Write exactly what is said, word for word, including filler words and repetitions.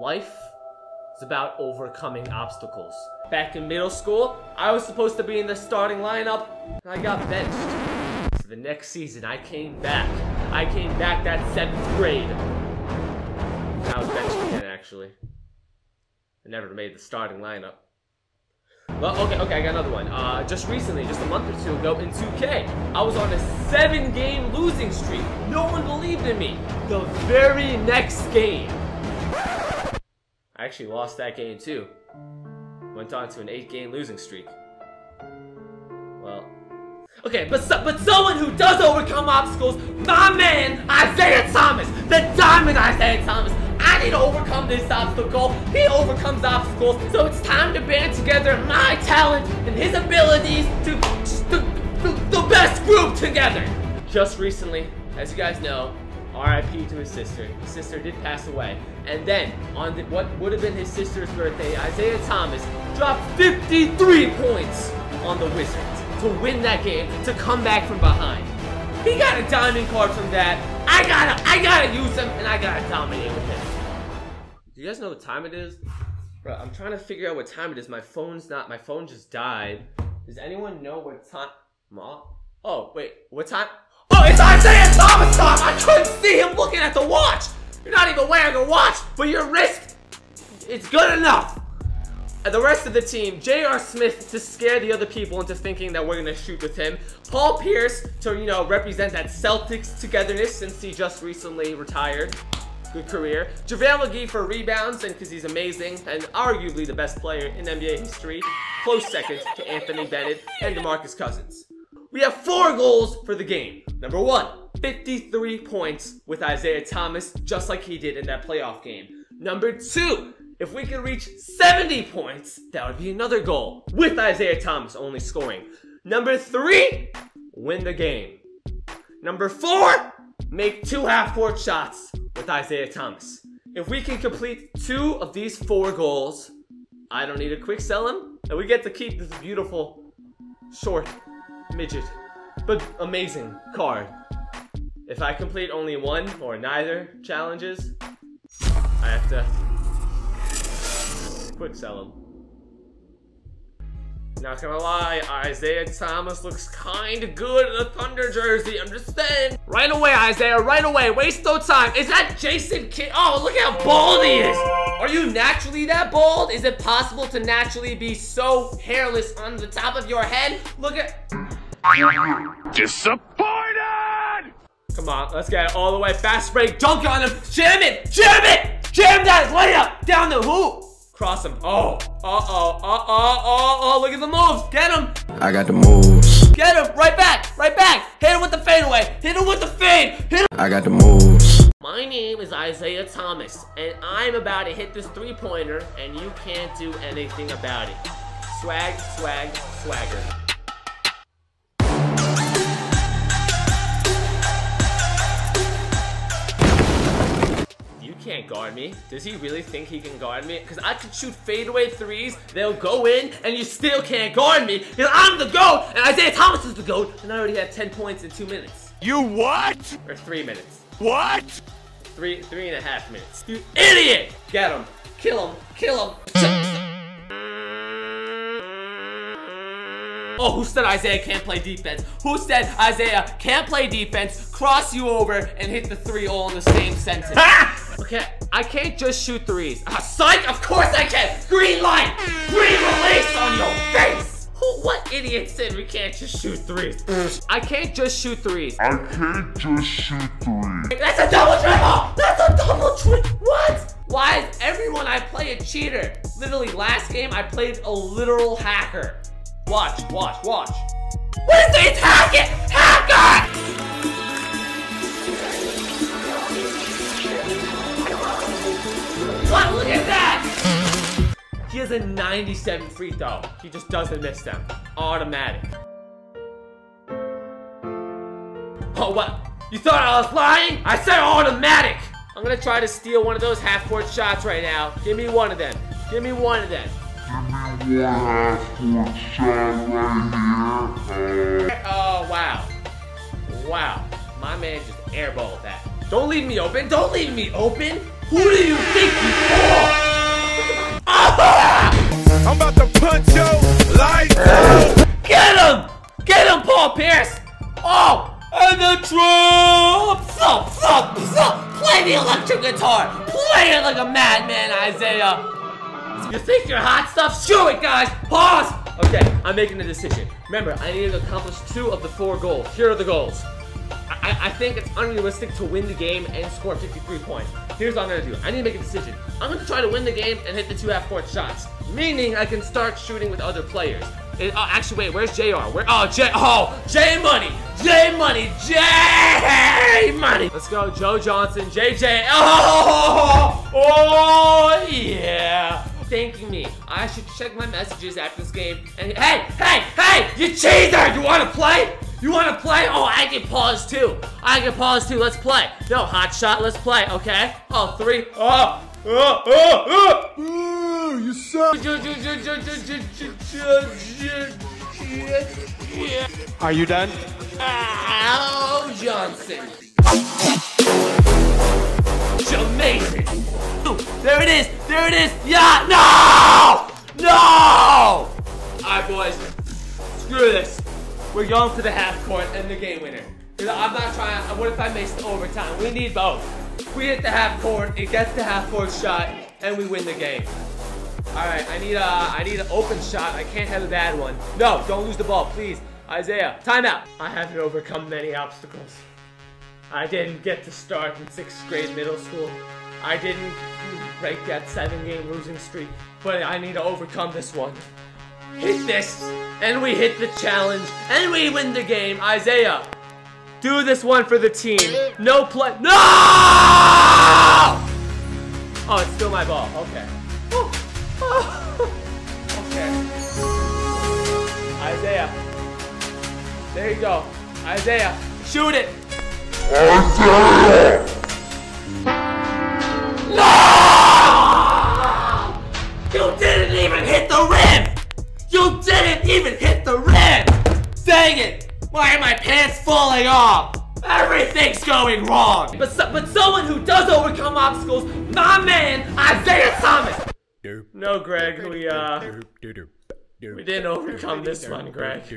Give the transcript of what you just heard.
Life is about overcoming obstacles. Back in middle school, I was supposed to be in the starting lineup, and I got benched. So the next season, I came back. I came back that seventh grade. And I was benched again, actually. I never made the starting lineup. Well, okay, okay, I got another one. Uh, just recently, just a month or two ago, in two K, I was on a seven-game losing streak. No one believed in me. The very next game, I actually lost that game too. Went on to an eight-game losing streak. Well, okay, but so, but someone who does overcome obstacles, my man Isaiah Thomas, the diamond Isaiah Thomas. I need to overcome this obstacle. He overcomes obstacles, so it's time to band together my talent and his abilities to the best group together. Just recently, as you guys know, R I P to his sister. His sister did pass away. And then, on the, what would have been his sister's birthday, Isaiah Thomas dropped fifty-three points on the Wizards to win that game, to come back from behind. He got a diamond card from that. I gotta, I gotta use him, and I gotta dominate with him. Do you guys know what time it is? Bro, I'm trying to figure out what time it is. My phone's not, my phone just died. Does anyone know what time? Ma? Oh, wait, what time? Oh, it's Isaiah Thomas time! I couldn't see him looking at the watch! You're not even wearing a watch, but your wrist, it's good enough! And the rest of the team, J R Smith to scare the other people into thinking that we're gonna shoot with him. Paul Pierce to, you know, represent that Celtics togetherness since he just recently retired. Good career. JaVale McGee for rebounds, and because he's amazing and arguably the best player in N B A history. Close second to Anthony Bennett and DeMarcus Cousins. We have four goals for the game. Number one, fifty-three points with Isaiah Thomas, just like he did in that playoff game. Number two, if we could reach seventy points, that would be another goal, with Isaiah Thomas only scoring. Number three, win the game. Number four, make two half-court shots with Isaiah Thomas. If we can complete two of these four goals, I don't need to quick sell him, and we get to keep this beautiful, short, midget, but amazing card. If I complete only one or neither challenges, I have to quick sell him. Not gonna lie, Isaiah Thomas looks kinda good in a Thunder jersey, understand? Right away, Isaiah, right away, waste no time. Is that Jason Kidd? Oh, look how bald he is! Are you naturally that bald? Is it possible to naturally be so hairless on the top of your head? Look at... Disappointed! Come on, let's get it all the way, fast break, dunk on him, jam it, jam it! Jam that layup down the hoop! Cross him. Oh, uh-oh, uh-oh, uh-oh, look at the moves. Get him. I got the moves. Get him. Right back, right back. Hit him with the fadeaway. Hit him with the fade. Hit him. I got the moves. My name is Isaiah Thomas, and I'm about to hit this three-pointer, and you can't do anything about it. Swag, swag, swagger. Can't guard me. Does he really think he can guard me? Because I could shoot fadeaway threes, they'll go in, and you still can't guard me because I'm the GOAT and Isaiah Thomas is the GOAT, and I already have ten points in two minutes. You what? Or three minutes. What? Three, three and a half minutes. You idiot! Get him. Kill him. Kill him. Oh, who said Isaiah can't play defense? Who said Isaiah can't play defense, cross you over, and hit the three all in the same sentence? Ah! Okay, I can't just shoot threes. Ah, psych, of course I can! Green light! Green release on your face! Who, what idiot said we can't just shoot threes? I can't just shoot threes. I can't just shoot threes. That's a double triple! That's a double triple! What? Why is everyone I play a cheater? Literally, last game I played a literal hacker. Watch, watch, watch. What is it? It's hack it! Hack it! What? Look at that! He has a ninety-seven free throw. He just doesn't miss them. Automatic. Oh, what? You thought I was lying? I said automatic! I'm gonna try to steal one of those half-court shots right now. Give me one of them. Give me one of them. Oh, wow. Wow. My man just airballed that. Don't leave me open. Don't leave me open. Who do you think you are? madman, Isaiah. You think you're hot stuff? Shoot it, guys. Pause. Okay, I'm making a decision. Remember, I need to accomplish two of the four goals. Here are the goals. I, I think it's unrealistic to win the game and score fifty-three points. Here's what I'm going to do. I need to make a decision. I'm going to try to win the game and hit the two half-court shots, meaning I can start shooting with other players. It, oh, actually, wait, where's J R? Where? Oh, J. Oh, J Money! J Money! J Money! Let's go, Joe Johnson, J J. Oh, oh, yeah! Thanking me. I should check my messages after this game. And hey, hey, hey! You cheater! You want to play? You want to play? Oh, I can pause too. I can pause too. Let's play. No, hot shot. Let's play. Okay. Oh, three. Oh, oh, oh, oh. Ooh, you suck. Are you done? Al Johnson. It's amazing. Ooh, there it is. There it is. Yeah. No. No. All right, boys. Screw this. We're going to the half court and the game winner. I'm not trying, what if I missed overtime? We need both. We hit the half court, it gets the half court shot, and we win the game. All right, I need a, I need an open shot. I can't have a bad one. No, don't lose the ball, please. Isaiah, timeout. I haven't overcome many obstacles. I didn't get to start in sixth grade middle school. I didn't break that seven game losing streak, but I need to overcome this one. Hit this, and we hit the challenge, and we win the game. Isaiah, do this one for the team. No play. No! Oh, it's still my ball. Okay. Okay. Isaiah. There you go. Isaiah, shoot it. Isaiah! No! You didn't even hit the rim! You didn't even hit the rim! Dang it! Why are my pants falling off? Everything's going wrong! But so, but someone who does overcome obstacles, my man, Isaiah Thomas! No, Greg, we, uh... we didn't overcome this one, Greg.